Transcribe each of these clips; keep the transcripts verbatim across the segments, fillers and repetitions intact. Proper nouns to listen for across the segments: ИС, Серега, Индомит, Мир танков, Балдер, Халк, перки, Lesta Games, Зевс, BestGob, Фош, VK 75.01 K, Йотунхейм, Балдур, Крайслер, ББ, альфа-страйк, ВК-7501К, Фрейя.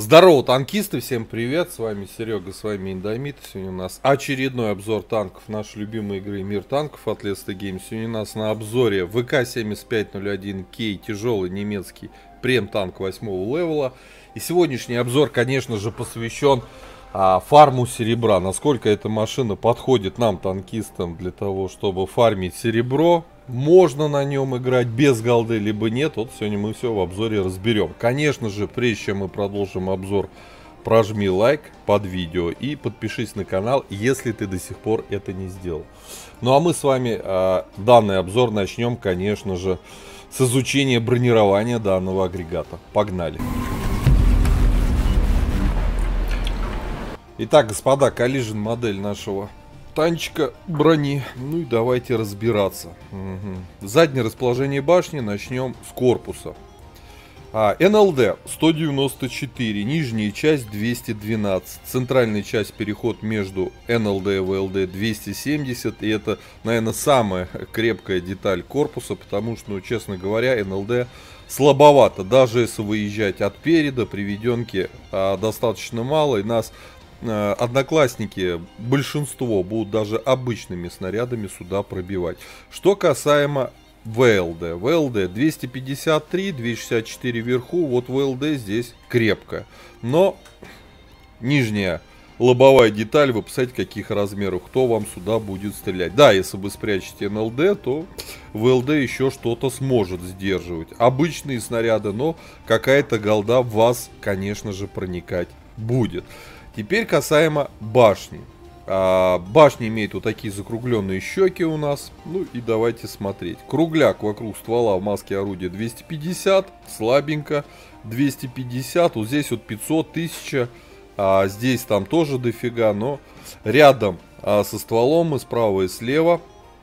Здорово, танкисты, всем привет, с вами Серега, с вами Индомит. Сегодня у нас очередной обзор танков нашей любимой игры Мир танков от Lesta Games. Сегодня у нас на обзоре вэ ка семь тысяч пятьсот один ка, тяжелый немецкий прем-танк восьмого левела. И сегодняшний обзор, конечно же, посвящен а, фарму серебра. Насколько эта машина подходит нам, танкистам, для того, чтобы фармить серебро. Можно на нем играть без голды, либо нет. Вот сегодня мы все в обзоре разберем. Конечно же, прежде чем мы продолжим обзор, прожми лайк под видео и подпишись на канал, если ты до сих пор это не сделал. Ну а мы с вами э, данный обзор начнем, конечно же, с изучения бронирования данного агрегата. Погнали! Итак, господа, коллижен модель нашего танчика брони. Ну и давайте разбираться. Угу. Заднее расположение башни начнем с корпуса. А, эн эл дэ сто девяносто четыре, нижняя часть двести двенадцать, центральная часть переход между эн эл дэ и вэ эл дэ двести семьдесят. И это, наверное, самая крепкая деталь корпуса, потому что, ну, честно говоря, эн эл дэ слабовато. Даже если выезжать от переда, приведенки а, достаточно мало, и нас одноклассники, большинство, будут даже обычными снарядами сюда пробивать. Что касаемо вэ эл дэ. вэ эл дэ двести пятьдесят три, двести шестьдесят четыре вверху. Вот вэ эл дэ здесь крепко. Но нижняя лобовая деталь, вы посмотрите, каких размеров, кто вам сюда будет стрелять. Да, если вы спрячете эн эл дэ, то вэ эл дэ еще что-то сможет сдерживать. Обычные снаряды, но какая-то голда в вас, конечно же, проникать будет. Теперь касаемо башни. А, башня имеет вот такие закругленные щеки у нас. Ну и давайте смотреть. Кругляк вокруг ствола в маске орудия двести пятьдесят. Слабенько. двести пятьдесят. Вот здесь вот пятьсот, тысяча. А, здесь там тоже дофига. Но рядом а, со стволом и справа и слева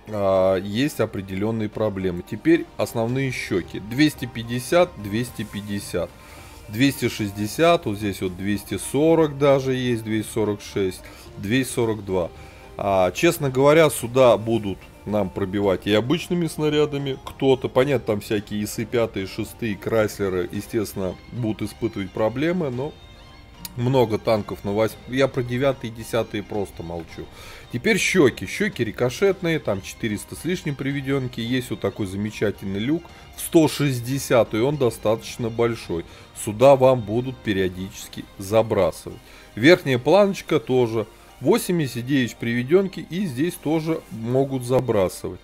а, есть определенные проблемы. Теперь основные щеки. двести пятьдесят, двести пятьдесят. двести шестьдесят, вот здесь вот двести сорок даже есть, двести сорок шесть, двести сорок два. А, честно говоря, сюда будут нам пробивать и обычными снарядами кто-то. Понятно, там всякие ИСы пять, шесть, Крайслеры, естественно, будут испытывать проблемы, но много танков на восьмом. Я про девятые и десятые просто молчу. Теперь щеки. Щеки рикошетные, там четыреста с лишним приведенки. Есть вот такой замечательный люк в сто шестьдесят, и он достаточно большой. Сюда вам будут периодически забрасывать. Верхняя планочка тоже восемьдесят девять приведенки, и здесь тоже могут забрасывать.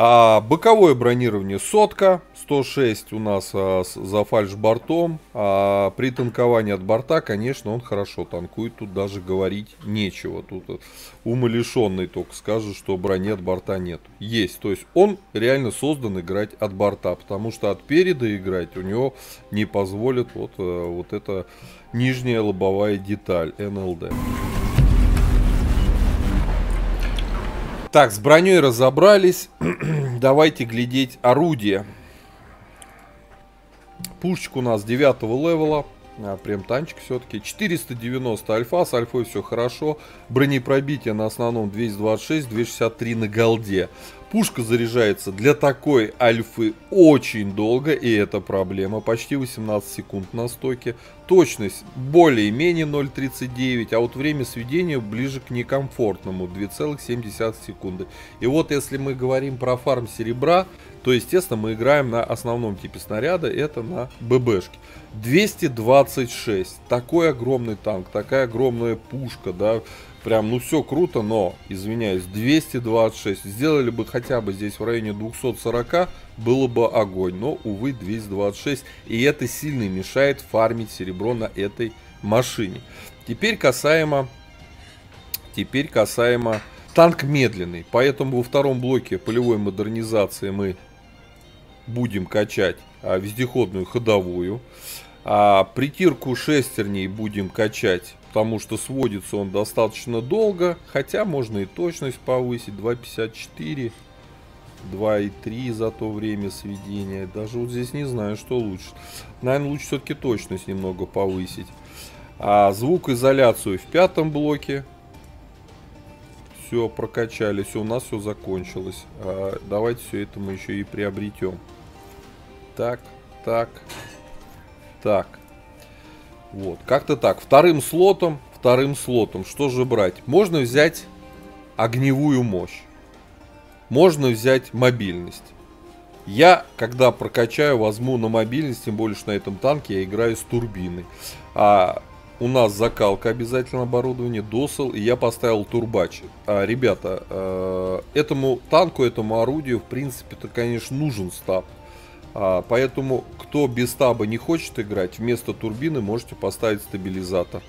А боковое бронирование сотка, сто шесть у нас а, с, за фальшбортом. А при танковании от борта, конечно, он хорошо танкует. Тут даже говорить нечего. Тут умалишенный только скажет, что брони от борта нет. Есть. То есть он реально создан играть от борта. Потому что от переда играть у него не позволит вот, вот эта нижняя лобовая деталь эн эл дэ. Так, с броней разобрались. Давайте глядеть орудие. Пушечка у нас девятого левела. А, прям танчик все-таки. четыреста девяносто альфа. С альфой все хорошо. Бронепробитие на основном двести двадцать шесть, двести шестьдесят три на голде. Пушка заряжается для такой альфы очень долго. И это проблема. Почти восемнадцать секунд на стоке. Точность более-менее ноль тридцать девять. А вот время сведения ближе к некомфортному. две целых семь десятых секунды. И вот если мы говорим про фарм серебра, то, естественно, мы играем на основном типе снаряда. Это на ББшке. двести двадцать шесть. Такой огромный танк. Такая огромная пушка, да. Прям, ну, все круто, но, извиняюсь, двести двадцать шесть. Сделали бы хотя бы здесь в районе двухсот сорока, было бы огонь. Но, увы, двести двадцать шесть. И это сильно мешает фармить серебро на этой машине. Теперь касаемо... Теперь касаемо... Танк медленный. Поэтому во втором блоке полевой модернизации мы будем качать а, вездеходную ходовую. А, притирку шестерней будем качать... Потому что сводится он достаточно долго. Хотя можно и точность повысить. два пятьдесят четыре. два и три за то время сведения. Даже вот здесь не знаю, что лучше. Наверное, лучше все-таки точность немного повысить. А звукоизоляцию в пятом блоке. Все, прокачали. Все, у нас все закончилось. А давайте все это мы еще и приобретем. Так, так, так. Вот, как-то так. Вторым слотом, вторым слотом. Что же брать? Можно взять огневую мощь. Можно взять мобильность. Я, когда прокачаю, возьму на мобильность, тем более, что на этом танке я играю с турбиной. А у нас закалка обязательно, оборудование, досел, и я поставил турбач. А, ребята, э, этому танку, этому орудию, в принципе-то, конечно, нужен стаб. А, поэтому, кто без стаба не хочет играть, вместо турбины можете поставить стабилизатор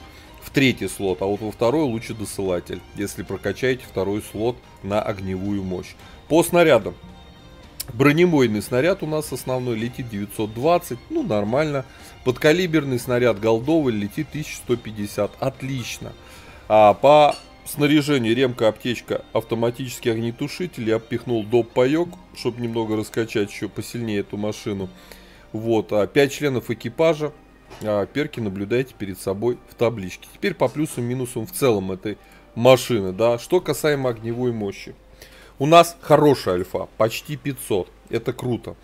в третий слот. А вот во второй лучше досылатель, если прокачаете второй слот на огневую мощь. По снарядам. Бронебойный снаряд у нас основной летит девятьсот двадцать, ну нормально. Подкалиберный снаряд голдовый летит тысяча сто пятьдесят, отлично. А по снаряжению ремка, аптечка, автоматический огнетушитель. Я впихнул доп. Паёк, чтобы немного раскачать еще посильнее эту машину. Вот, пять членов экипажа. Перки наблюдайте перед собой в табличке. Теперь по плюсам и минусам в целом этой машины, да. Что касаемо огневой мощи. У нас хорошая альфа, почти пятьсот, это круто,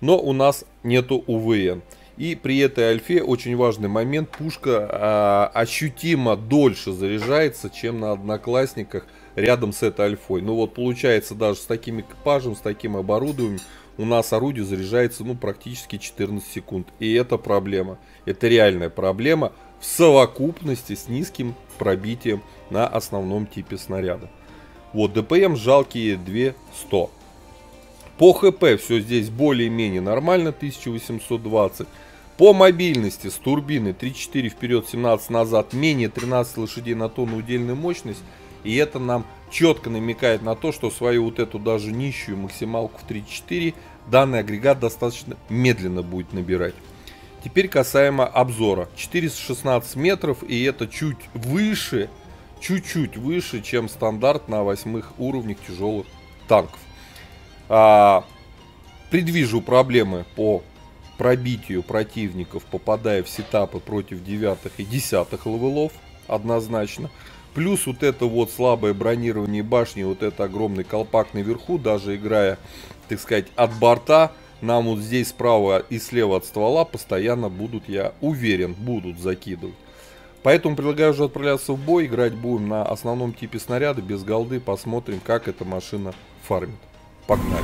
но у нас нету УВН. И при этой альфе очень важный момент, пушка э, ощутимо дольше заряжается, чем на одноклассниках рядом с этой альфой. Ну вот получается, даже с таким экипажем, с таким оборудованием у нас орудие заряжается ну практически четырнадцать секунд. И это проблема, это реальная проблема в совокупности с низким пробитием на основном типе снаряда. Вот, ДПМ жалкие две тысячи сто. По ХП все здесь более-менее нормально, тысяча восемьсот двадцать. По мобильности с турбины три-четыре вперед, семнадцать назад, менее тринадцать лошадей на тонну удельную мощность. И это нам четко намекает на то, что свою вот эту даже нищую максималку в три-четыре данный агрегат достаточно медленно будет набирать. Теперь касаемо обзора. четыреста шестнадцать метров, и это чуть выше... чуть-чуть выше, чем стандарт на восьмых уровнях тяжелых танков. А, предвижу проблемы по пробитию противников, попадая в сетапы против девятых и десятых левелов, однозначно. Плюс вот это вот слабое бронирование башни, вот это огромный колпак наверху, даже играя, так сказать, от борта, нам вот здесь справа и слева от ствола постоянно будут, я уверен, будут закидывать. Поэтому предлагаю уже отправляться в бой, играть будем на основном типе снаряда, без голды, посмотрим, как эта машина фармит. Погнали.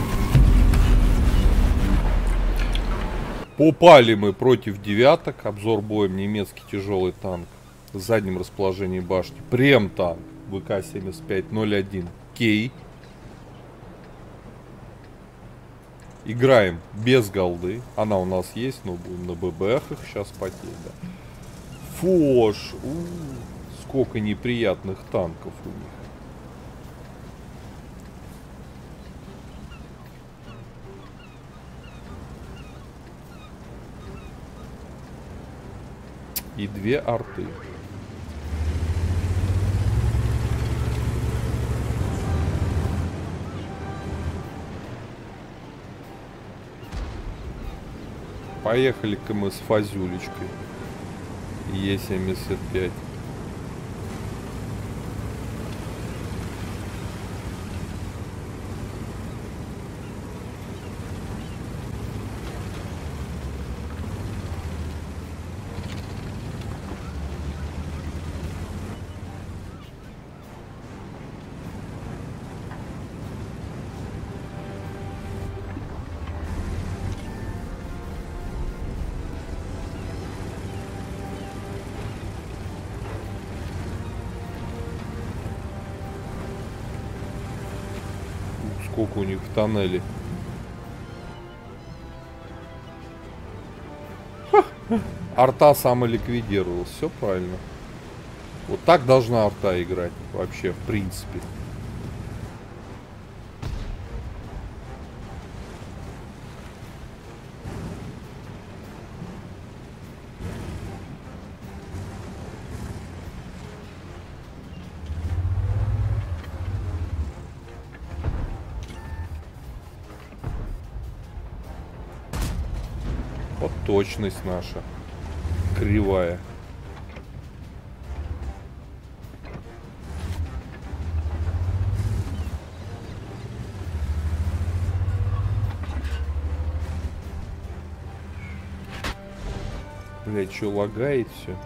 Попали мы против девяток, обзор боем немецкий тяжелый танк, в заднем расположении башни, прем танк, вэ ка семьдесят пять ноль один ка. Играем без голды, она у нас есть, но будем на бэ бэ эхах сейчас потеть, да. Фош. У, сколько неприятных танков у них. И две арты. Поехали-ка мы с фазюлечкой. е семьдесят пять. Сколько у них в тоннеле. Ха. Арта самоликвидировалась. Все правильно. Вот так должна арта играть. Вообще, в принципе. Точность наша кривая. Блять, что лагает все?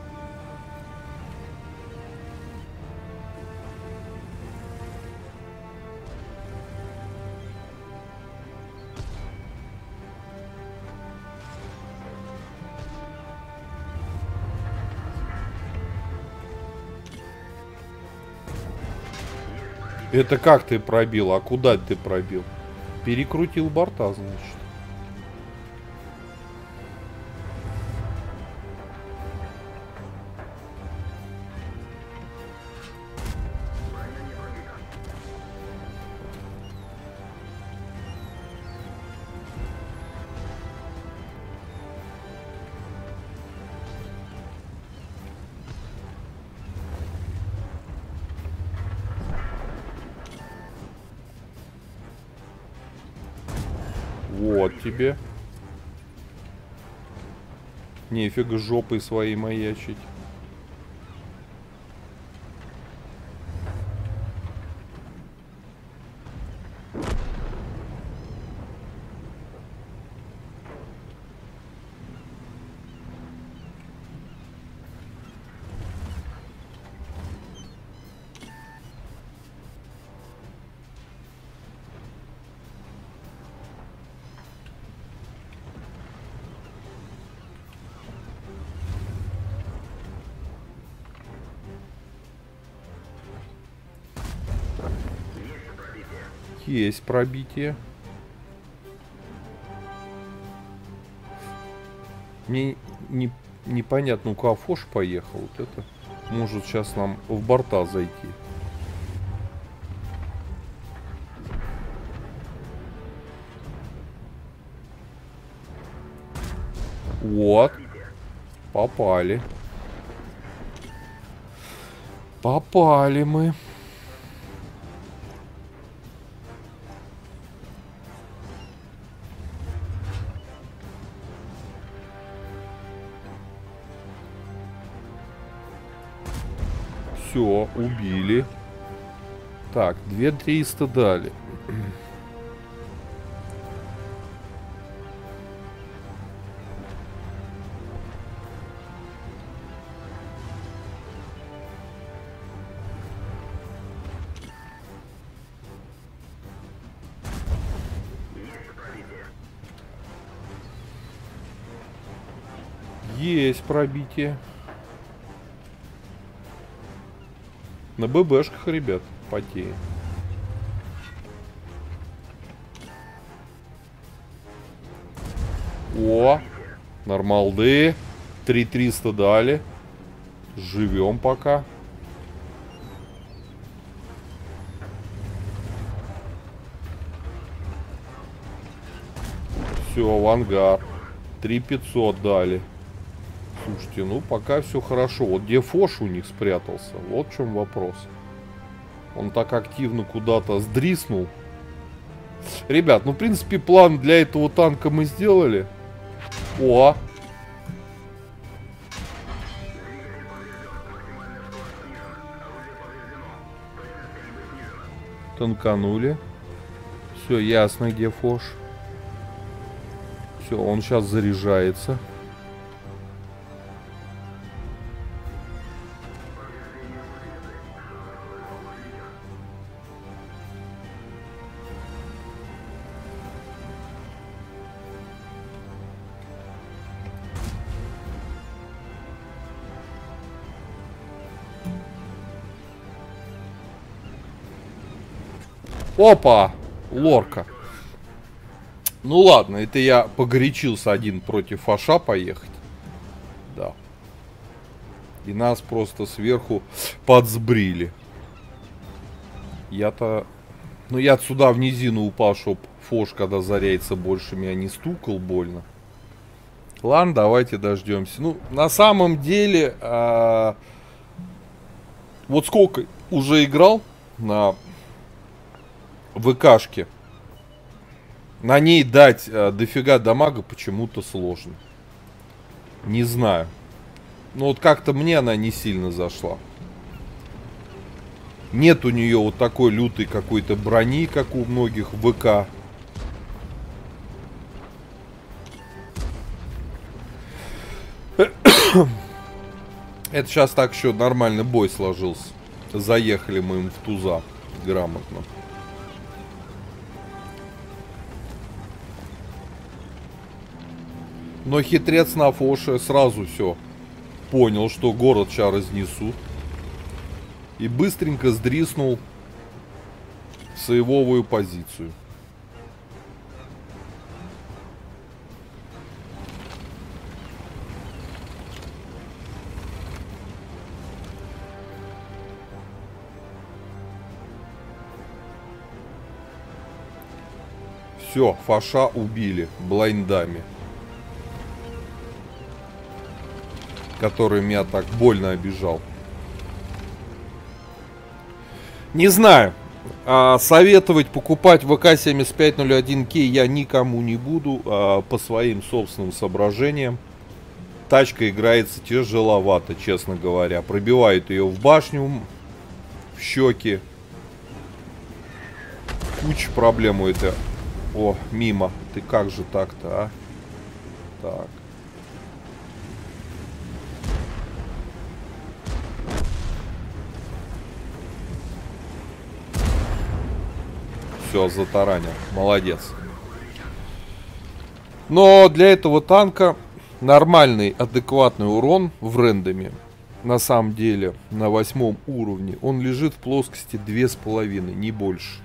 Это как ты пробил? А куда ты пробил? Перекрутил борта, значит. Вот тебе. Нефиг жопой своей маячить. Есть пробитие. Мне не, непонятно, у кого Фош поехал. Вот это может сейчас нам в борта зайти. Вот. Попали. Попали мы. Все, убили. Так, две тысячи триста дали. Есть пробитие. На ББшках, ребят, потеем. О, нормалды. три триста дали. Живем пока. Все, в ангар. три пятьсот дали. Слушайте, ну пока все хорошо. Вот где Фош у них спрятался, вот в чем вопрос. Он так активно куда-то сдриснул. Ребят, ну в принципе план для этого танка мы сделали. О! Танканули. Все, ясно, где Фош. Все, он сейчас заряжается. Опа! Лорка. Ну ладно, это я погорячился один против Фоша поехать. Да. И нас просто сверху подсбрили. Я-то... Ну я отсюда в низину упал, чтоб Фош, когда заряется, больше меня не стукал больно. Ладно, давайте дождемся. Ну, на самом деле... А... Вот сколько уже играл на... ВКшки. На ней дать э, дофига дамага почему-то сложно. Не знаю. Но вот как-то мне она не сильно зашла. Нет у нее вот такой лютой какой-то брони, как у многих ВК. Это сейчас так еще нормально бой сложился. Заехали мы им в туза грамотно. Но хитрец на Фоше сразу все понял, что город сейчас разнесут. И быстренько сдриснул сейвовую позицию. Все, Фоша убили блайндами, который меня так больно обижал. Не знаю, а советовать покупать вэ ка семь пять ноль один ка я никому не буду, а по своим собственным соображениям. Тачка играется тяжеловато, честно говоря. Пробивают ее в башню, в щеки. Куча проблем у этой. О, мимо. Ты как же так-то, а? Так. Все, затаранил. Молодец. Но для этого танка нормальный, адекватный урон в рендоме, на самом деле, на восьмом уровне, он лежит в плоскости две с половиной, не больше.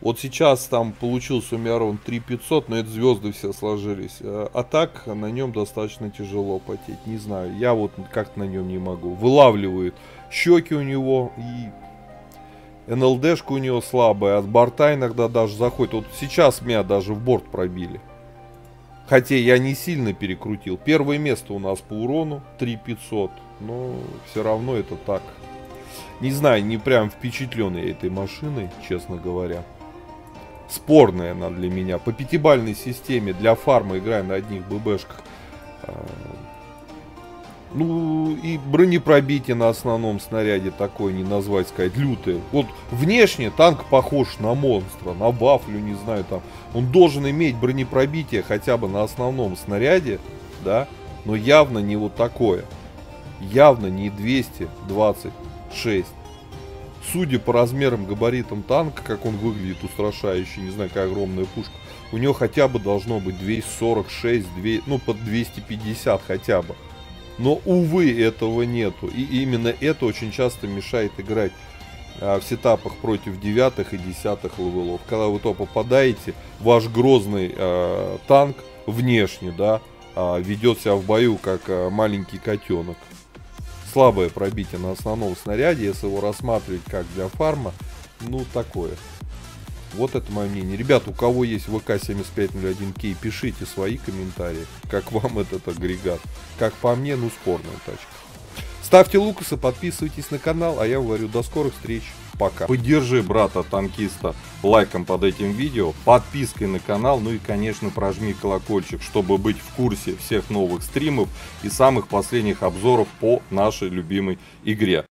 Вот сейчас там получился у меня урон три тысячи пятьсот, но это звезды все сложились. А так на нем достаточно тяжело потеть. Не знаю, я вот как-то на нем не могу. Вылавливают щеки у него, и эн эл дэшка у него слабая. От борта иногда даже заходит. Вот сейчас меня даже в борт пробили. Хотя я не сильно перекрутил. Первое место у нас по урону три тысячи пятьсот. Но все равно это так. Не знаю, не прям впечатленный этой машиной, честно говоря. Спорная она для меня. По пятибалльной системе для фарма играем на одних ББшках. Ну и бронепробитие на основном снаряде такое не назвать, сказать, лютое. Вот внешне танк похож на монстра, на бафлю, не знаю там. Он должен иметь бронепробитие хотя бы на основном снаряде, да, но явно не вот такое. Явно не двести двадцать шесть. Судя по размерам, габаритам танка, как он выглядит устрашающе, не знаю, какая огромная пушка, у него хотя бы должно быть двести сорок шесть, двести, ну, под двести пятьдесят хотя бы. Но, увы, этого нету. И именно это очень часто мешает играть а, в сетапах против девятых и десятых левелов. Когда вы то попадаете, ваш грозный а, танк внешне, да, а, ведет себя в бою, как а, маленький котенок. Слабое пробитие на основном снаряде, если его рассматривать как для фарма, ну такое. Вот это мое мнение. Ребят, у кого есть вэ ка семь пять ноль один ка, пишите свои комментарии, как вам этот агрегат. Как по мне, ну спорная тачка. Ставьте лукасы, подписывайтесь на канал, а я говорю до скорых встреч, пока. Поддержи брата-танкиста лайком под этим видео, подпиской на канал, ну и конечно прожми колокольчик, чтобы быть в курсе всех новых стримов и самых последних обзоров по нашей любимой игре.